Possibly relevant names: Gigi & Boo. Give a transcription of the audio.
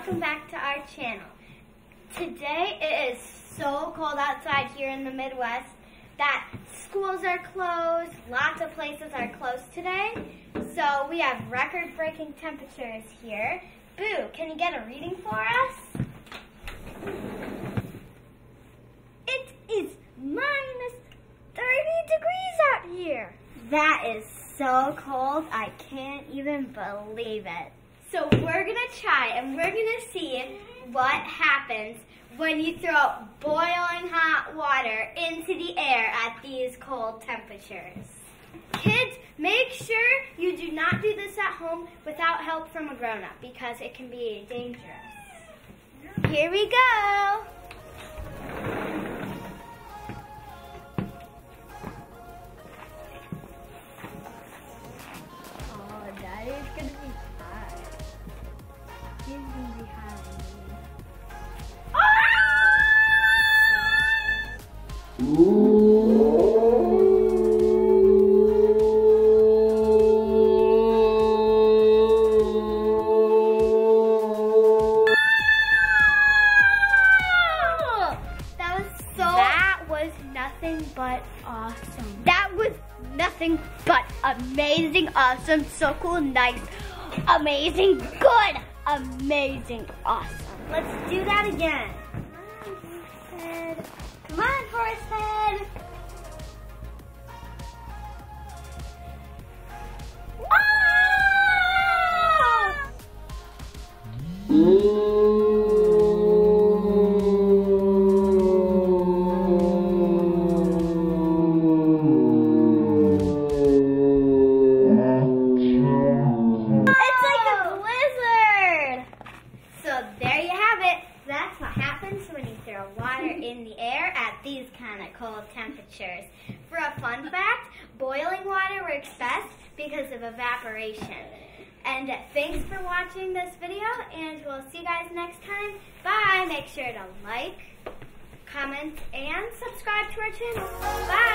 welcome back to our channel. Today it is so cold outside here in the Midwest that schools are closed, lots of places are closed today. So we have record-breaking temperatures here. Boo, can you get a reading for us? It is -30 degrees out here. That is so cold, I can't even believe it. So we're gonna try and we're gonna see what happens when you throw boiling hot water into the air at these cold temperatures. Kids, make sure you do not do this at home without help from a grown-up because it can be dangerous. Here we go. Awesome. That was nothing but amazing, awesome, so cool, nice, amazing, good, amazing, awesome. Let's do that again. Come on, Forest Head. Temperatures. For a fun fact, boiling water works best because of evaporation. And thanks for watching this video, and we'll see you guys next time. Bye! Make sure to like, comment, and subscribe to our channel. Bye!